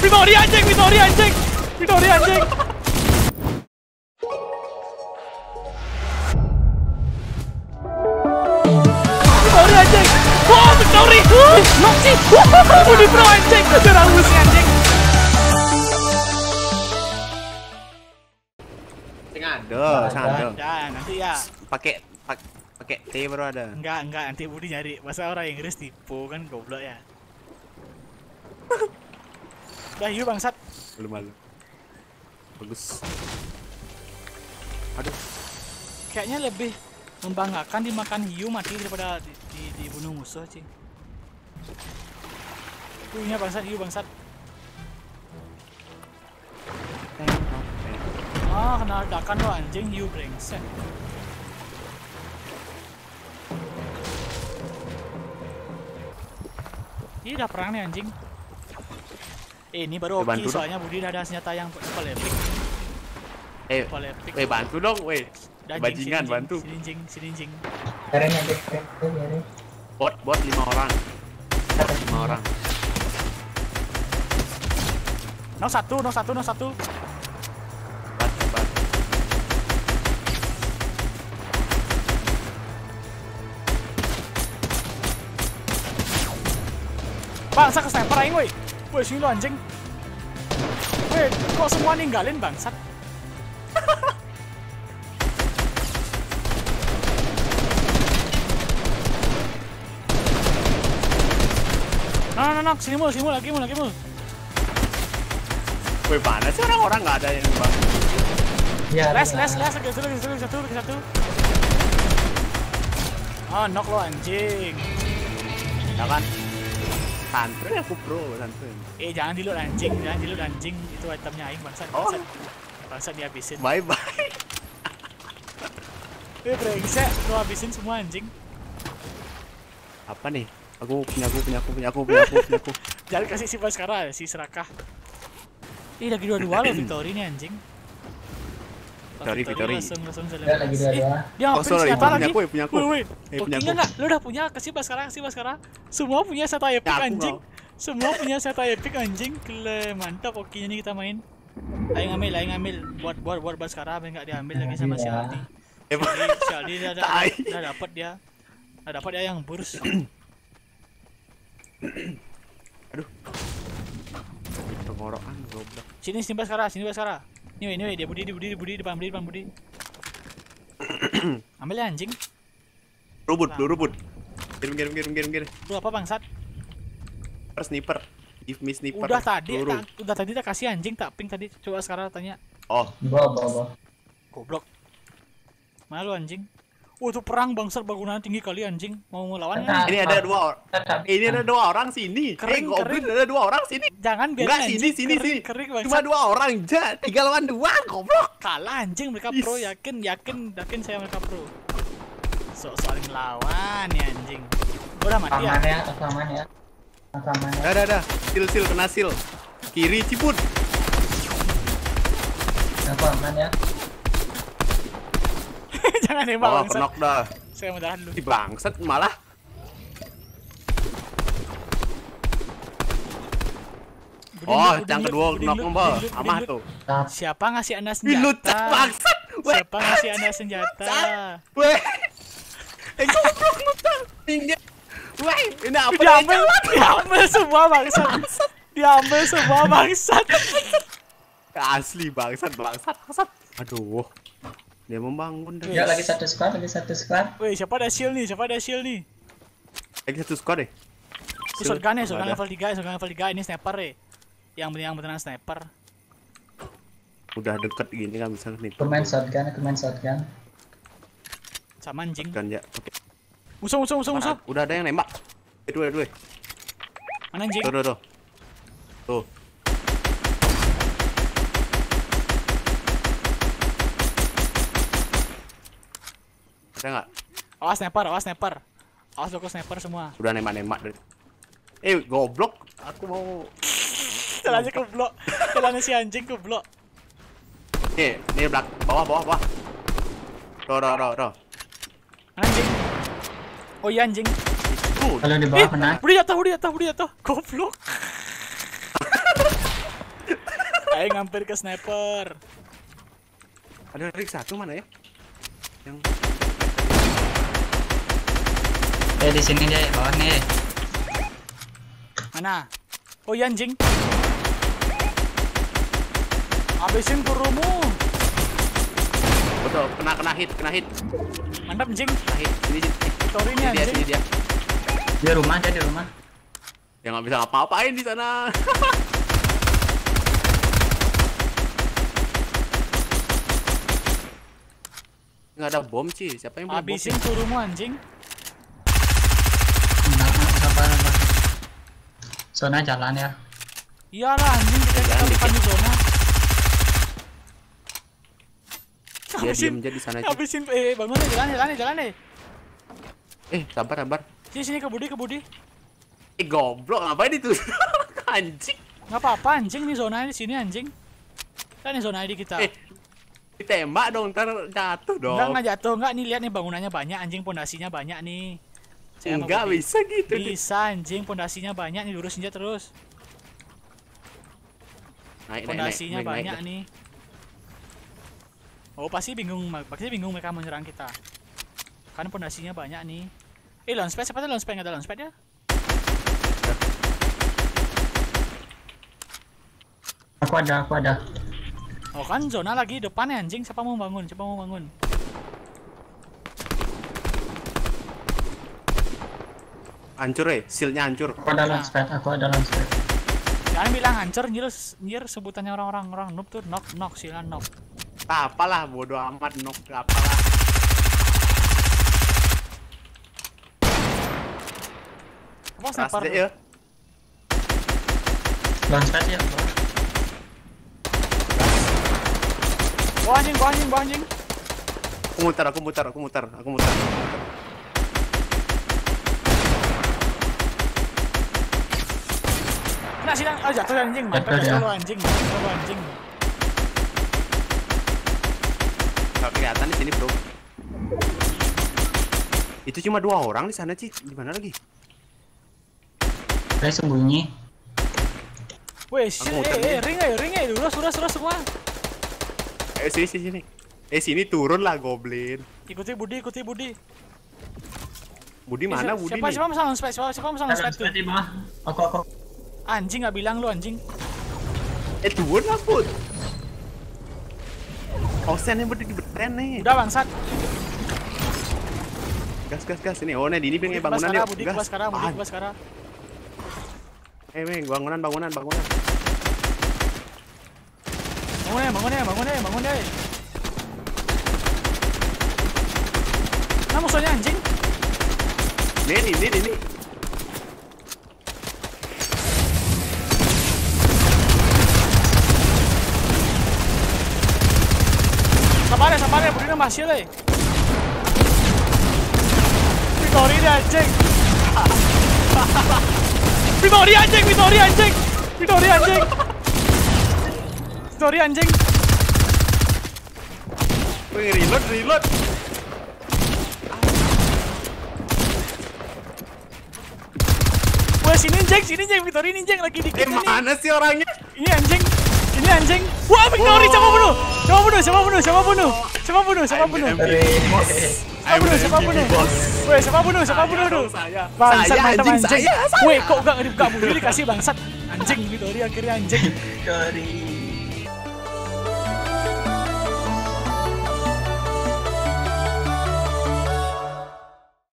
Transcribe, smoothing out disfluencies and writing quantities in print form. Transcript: Widori anjing. Wow, Widori. Noksi. Widori pro anjing. Keserangus anjing. Sandal. Nanti ya. Pakai T baru ada. Enggak, nanti Budi nyari bahasa orang Inggris tipu kan goblok ya. Dah yuk bangsat. Belum malu. Bagus. Aduh. Kayaknya lebih membanggakan dimakan hiu mati daripada dibunuh musuh, cing. Punya bangsat hiu bangsat. Ah, kena ledakan lo anjing hiu brengsek. Ini udah perang nih anjing. Ini baru oke soalnya Budi ada senjata yang super epic. Bantu dong, bajingan bantu. Sini jing. Bot 5 orang. No satu. Bantu. Bangsat ke sniper aing, woi sini lo anjing. Woi, kok semua ninggalin bangsat. No, sini mulu. Woi, panas sih orang nggak ada yang bang. Ya, les, satu. Ah, knock lo anjing. Jangan. Santri aku bro, santri. Jangan dilut anjing. Itu itemnya aing bangsat. Bangsat dihabisin. Bye. Brengsek, lu habisin semua anjing. Apa nih? Aku punya. Jangan kasih si Baskara, si Serakah. Ih, lagi 2-2 lo Victory nih anjing. Victory. Lagi 2-2. Dia ngapain senjata lagi? Punya aku. Punya enggak? Lu udah punya kasih Baskara. Semua punya senjata epic anjing. Kele, mantap okinya nih kita main. Ayo ngambil. Buat Baskara biar enggak diambil lagi sama si Aldi. Si Aldi udah dapat dia. Udah dapat dia yang burus. Aduh. Tenggorokan goblok. Sini Baskara. Ini dia Budi depan Budi. Ambil ya, anjing. Rubut. Kirim. Lu apa bangsat? Sniper. Give me sniper. Udah tadi tak kasih anjing tak ping tadi. Coba sekarang tanya. Oh, bawa. Goblok. Mana lu anjing? Itu perang bangsat bangunan tinggi kali anjing. Mau ngelawan ya? Ini ada dua orang sini. Kering. Ada 2 orang sini. Jangan biarin anjing. Sini. Cuma 2 orang aja. 3 lawan 2 goblok. Kalah anjing mereka pro, yakin saya mereka pro. Saling lawan ya anjing. Udah mati ya. Aman ya. Dah. Sil kena sil. Kiri ciput. Aman ya. Jangan nembak bangsat. Knock dah. Saya mau tahan dulu. Si bangsat malah. Yang kedua knock mbak. Amah tuh. Siapa ngasih Anda senjata? Lucat bangsat. Siapa ngasih Anda senjata? Weh. Goblok lucat. Pinggir. Weh, ini apa? Diambil semua bangsat. Asli bangsat. Aduh. Dia membangun dari. Ya lagi satu squad. Woi, siapa ada shield nih? Lagi satu squad deh. Shotgun level 3, ini sniper deh. Yang beneran sniper. Udah deket gini kan bisa sniper. Main shotgun. Sama anjing. Shotgun ya. Oke. Musuh. Udah ada yang nembak. Dua. Mana anjing? Tuh. Ada nggak? Awas sniper. Awas loko sniper semua. Udah nembak dari. Goblok. Aku mau. Jalannya ke blok. Jalannya si anjing ke blok. Nih bawah. Roh. Anjing. Oh iya anjing. Kalau di bawah kena. Udah jatuh. Goblok. Ayo ngampir ke sniper. Ada rig satu mana ya? Yang di sini deh, bawah nih. Mana? Oh iya anjing. Abisin kurumu. Betul, kena hit. Mantap anjing. Kena hit. Sorry nih anjing. Dia. Dia di rumah. Dia nggak bisa apa-apain di sana. Nggak ada bom sih, siapa yang beli bom? Abisin kurumu anjing. Kenapa? Zona jalan ya? Iyalah anjing, kita bukan di zona. Dia diem aja di sana aja. Abisin, bangun deh, jalan deh. Sabar. Sini kebudi. Goblok, ngapain itu? Anjing. Nggak apa-apa anjing, nih zonanya di sini anjing. Kan ini zona ID kita. Ditembak dong, ntar jatuh dong. Nggak jatuh, nih lihat nih bangunannya banyak anjing, pondasinya banyak nih. Enggak bisa gitu. Bisa anjing, pondasinya banyak nih, lurusin aja terus. Pondasinya banyak nih. Oh pasti bingung mereka menyerang kita. Kan pondasinya banyak nih. Launchpad, siapa tuh launchpad? Nggak ada launchpad ya? Aku ada. Oh kan zona lagi depannya anjing, siapa mau bangun? Hancur sealnya hancur. Aku ada launchpad. Jangan bilang hancur, nyir sebutannya orang noob tuh, knock sealnya knock. Apalah bodoh amat nok apalah. Apa sniper? Ya. Launchpad ya. Wah anjing. Aku muter. Kena sidang, jatuh anjing, mantap jatuh anjing. Gak kelihatan di sini, bro. Itu cuma 2 orang di sana, Ci. Di mana lagi? Saya sembunyi. Weh, ring lurus semua. Ayo sini. Sini turun lah goblin. Ikuti Budi. Budi mana Budi? Siapa mau launchpad tuh? Aku. Anjing enggak bilang lu anjing. Turun lah, Bud. Osennya berarti dibeten nih. Udah bangsat. Gas ini. Oh, ini pengen bangunan dia. Budi kelas sekarang. Bangunan. Bangun deh. Nah, musuhnya anjing. Nih. Sabar ya, Budina masih leh. Victoria anjing. Sorry anjing. Reload. Wah, sini anjing Victoria ini anjing lagi dikit. Mana sih orangnya? Ini anjing. Wah, Victoria siapa bunuh? Siapa bunuh? Bangsat anjing. Weh, kok enggak dikasih bangsat? Anjing Victoria akhirnya anjing.